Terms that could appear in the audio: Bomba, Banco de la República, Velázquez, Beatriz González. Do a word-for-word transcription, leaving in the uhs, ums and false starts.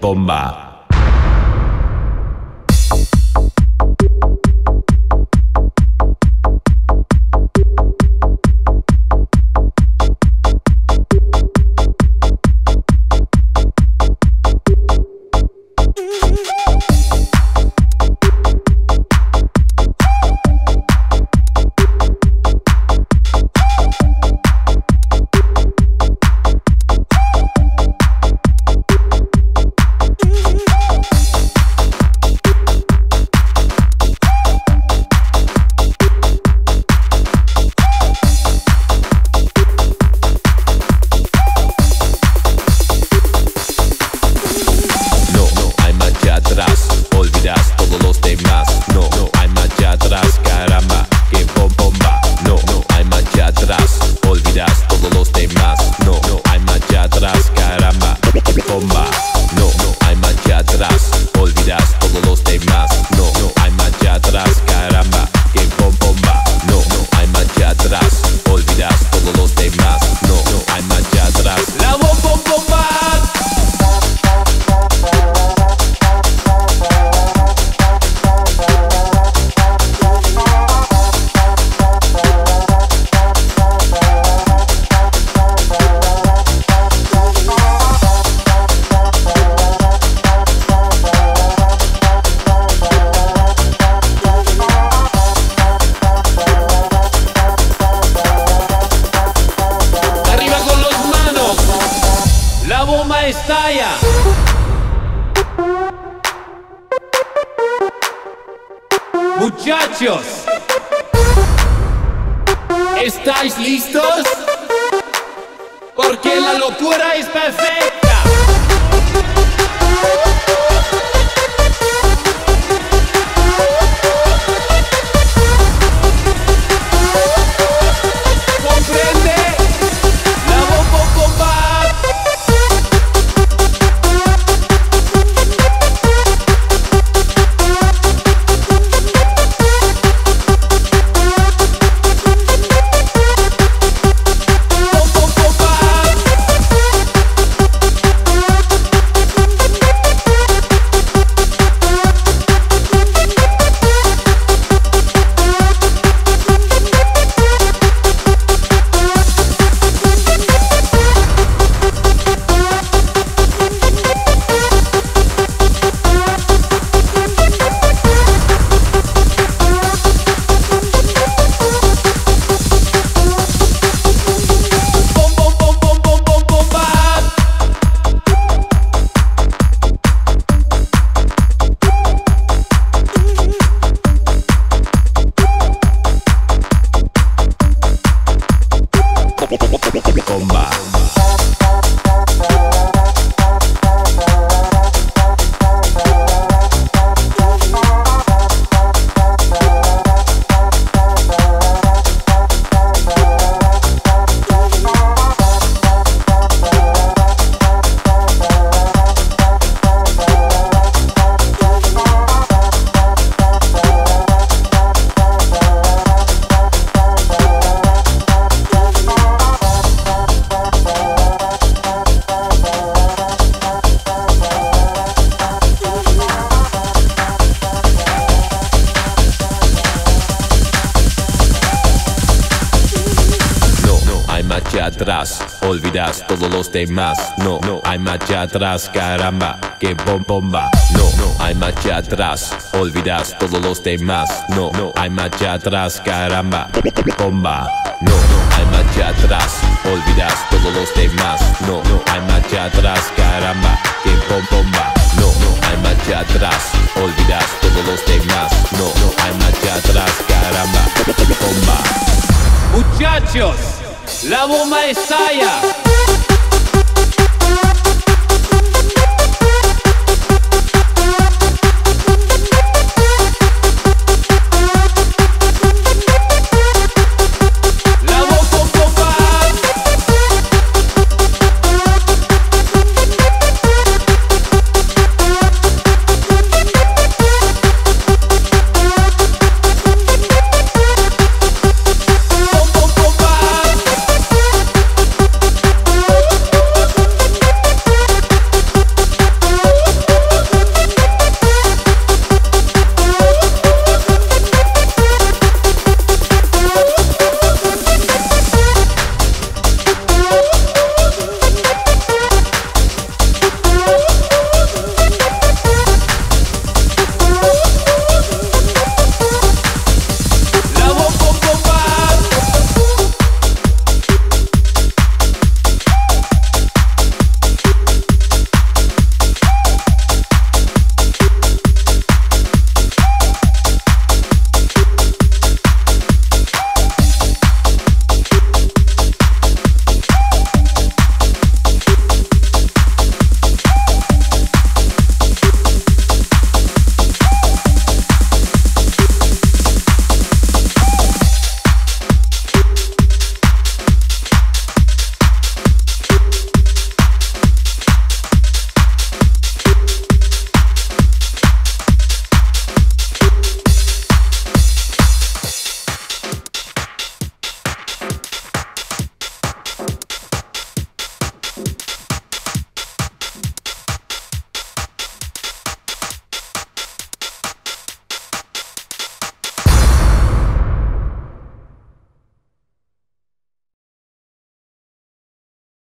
Bomba. Estalla. Muchachos, ¿estáis listos? Porque la locura es perfecta. Bomba. Marcha atrás, olvidas todos los demás. No, no hay marcha atrás, caramba, que bomba. No, no hay marcha atrás, olvidas todos los demás. No, no hay marcha atrás, caramba, bomba. No, no hay marcha atrás, olvidas todos los demás. No, no hay marcha atrás, caramba, que bomba. No, no hay marcha atrás, olvidas todos los demás. No, no hay marcha atrás, caramba, bomba. Muchachos, la bomba estalla.